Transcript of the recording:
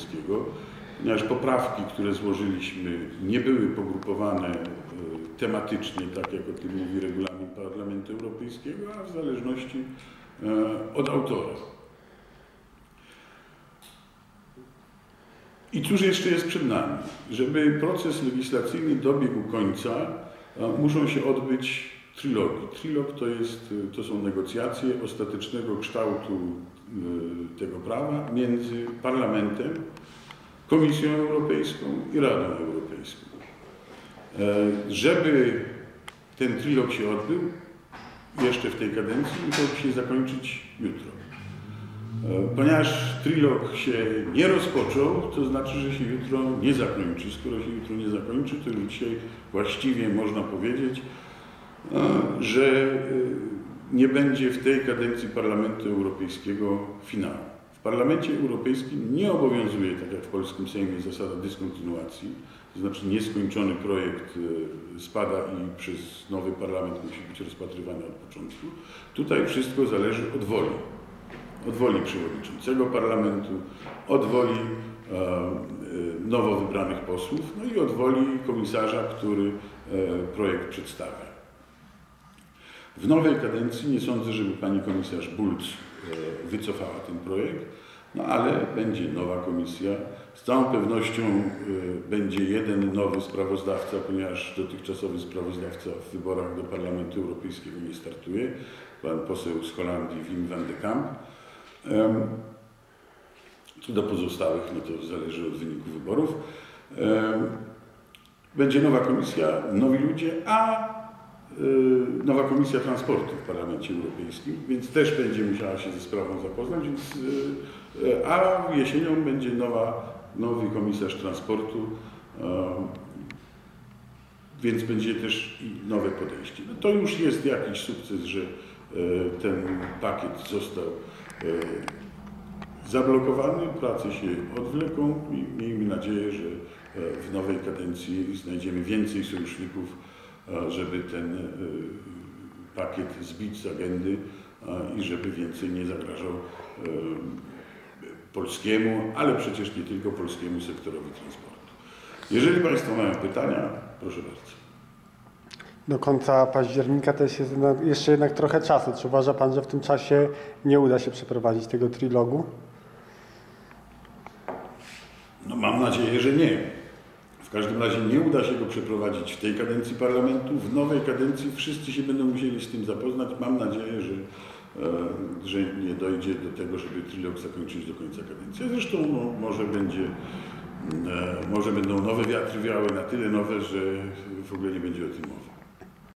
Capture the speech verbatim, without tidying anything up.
Europejskiego, ponieważ poprawki, które złożyliśmy, nie były pogrupowane tematycznie, tak jak o tym mówi regulamin Parlamentu Europejskiego, a w zależności od autora. I cóż jeszcze jest przed nami? Żeby proces legislacyjny dobiegł końca, muszą się odbyć trilogi. Trilog to, jest, to są negocjacje ostatecznego kształtu tego prawa między Parlamentem, Komisją Europejską i Radą Europejską. Żeby ten trilog się odbył jeszcze w tej kadencji, musiałby się zakończyć jutro. Ponieważ trilog się nie rozpoczął, to znaczy, że się jutro nie zakończy. Skoro się jutro nie zakończy, to już dzisiaj właściwie można powiedzieć, że nie będzie w tej kadencji Parlamentu Europejskiego finału. W Parlamencie Europejskim nie obowiązuje, tak jak w polskim Sejmie, zasada dyskontynuacji, to znaczy nieskończony projekt spada i przez nowy Parlament musi być rozpatrywany od początku. Tutaj wszystko zależy od woli. Od woli przewodniczącego Parlamentu, od woli nowo wybranych posłów, no i od woli komisarza, który projekt przedstawia. W nowej kadencji nie sądzę, żeby pani komisarz Bulc wycofała ten projekt, no ale będzie nowa komisja. Z całą pewnością będzie jeden nowy sprawozdawca, ponieważ dotychczasowy sprawozdawca w wyborach do Parlamentu Europejskiego nie startuje. Pan poseł z Holandii, Wim van de Kamp. Co do pozostałych, no to zależy od wyniku wyborów. Będzie nowa komisja, nowi ludzie, a nowa Komisja Transportu w Parlamencie Europejskim, więc też będzie musiała się ze sprawą zapoznać, więc, a jesienią będzie nowa, nowy komisarz transportu, więc będzie też nowe podejście. No to już jest jakiś sukces, że ten pakiet został zablokowany, prace się odwleką i miejmy nadzieję, że w nowej kadencji znajdziemy więcej sojuszników, żeby ten pakiet zbić z agendy i żeby więcej nie zagrażał polskiemu, ale przecież nie tylko polskiemu sektorowi transportu. Jeżeli Państwo mają pytania, proszę bardzo. Do końca października też jest jeszcze jednak trochę czasu. Czy uważa Pan, że w tym czasie nie uda się przeprowadzić tego trilogu? No mam nadzieję, że nie. W każdym razie nie uda się go przeprowadzić w tej kadencji Parlamentu. W nowej kadencji wszyscy się będą musieli z tym zapoznać. Mam nadzieję, że, że nie dojdzie do tego, żeby trilog zakończyć do końca kadencji. Zresztą no, może, będzie, może będą nowe wiatry wiały, na tyle nowe, że w ogóle nie będzie o tym mowy.